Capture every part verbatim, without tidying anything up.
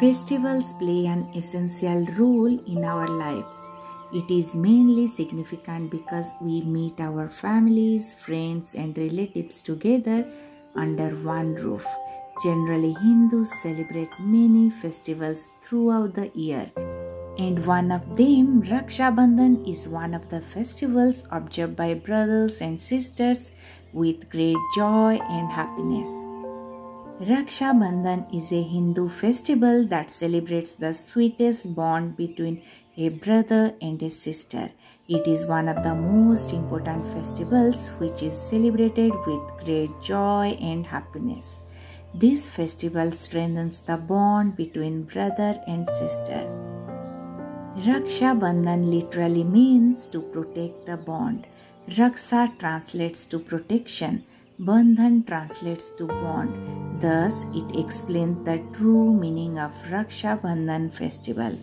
Festivals play an essential role in our lives. It is mainly significant because we meet our families, friends and relatives together under one roof. Generally, Hindus celebrate many festivals throughout the year, and one of them, Raksha Bandhan, is one of the festivals observed by brothers and sisters with great joy and happiness. Raksha Bandhan is a Hindu festival that celebrates the sweetest bond between a brother and a sister. It is one of the most important festivals which is celebrated with great joy and happiness. This festival strengthens the bond between brother and sister. Raksha Bandhan literally means to protect the bond. Raksha translates to protection. Bandhan translates to bond. Thus, it explains the true meaning of Raksha Bandhan festival.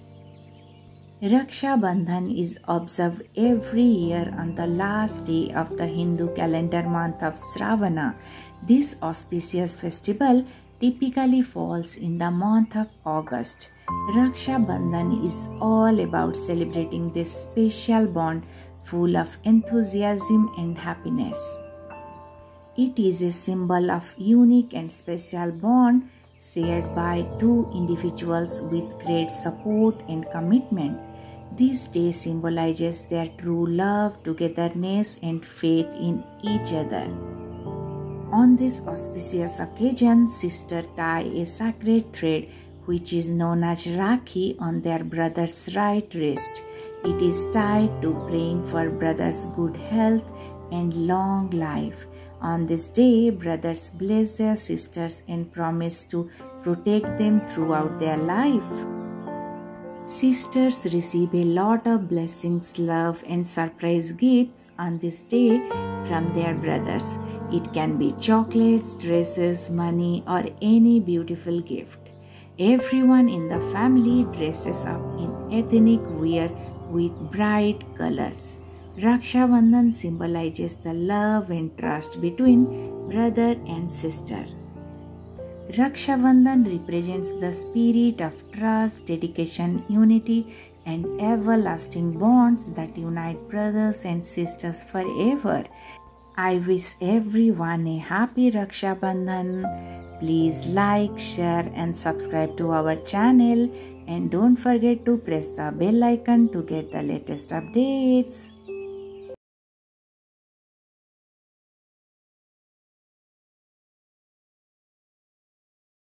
Raksha Bandhan is observed every year on the last day of the Hindu calendar month of Shravana. This auspicious festival typically falls in the month of August. Raksha Bandhan is all about celebrating this special bond full of enthusiasm and happiness. It is a symbol of unique and special bond shared by two individuals with great support and commitment. This day symbolizes their true love, togetherness, and faith in each other. On this auspicious occasion, sisters tie a sacred thread, which is known as Rakhi, on their brother's right wrist. It is tied to praying for brother's good health and long life. On this day, brothers bless their sisters and promise to protect them throughout their life. Sisters receive a lot of blessings, love, and surprise gifts on this day from their brothers. It can be chocolates, dresses, money, or any beautiful gift. Everyone in the family dresses up in ethnic wear with bright colors. Raksha Bandhan symbolizes the love and trust between brother and sister. Raksha Bandhan represents the spirit of trust, dedication, unity, and everlasting bonds that unite brothers and sisters forever. I wish everyone a happy Raksha Bandhan. Please like, share, and subscribe to our channel. And don't forget to press the bell icon to get the latest updates.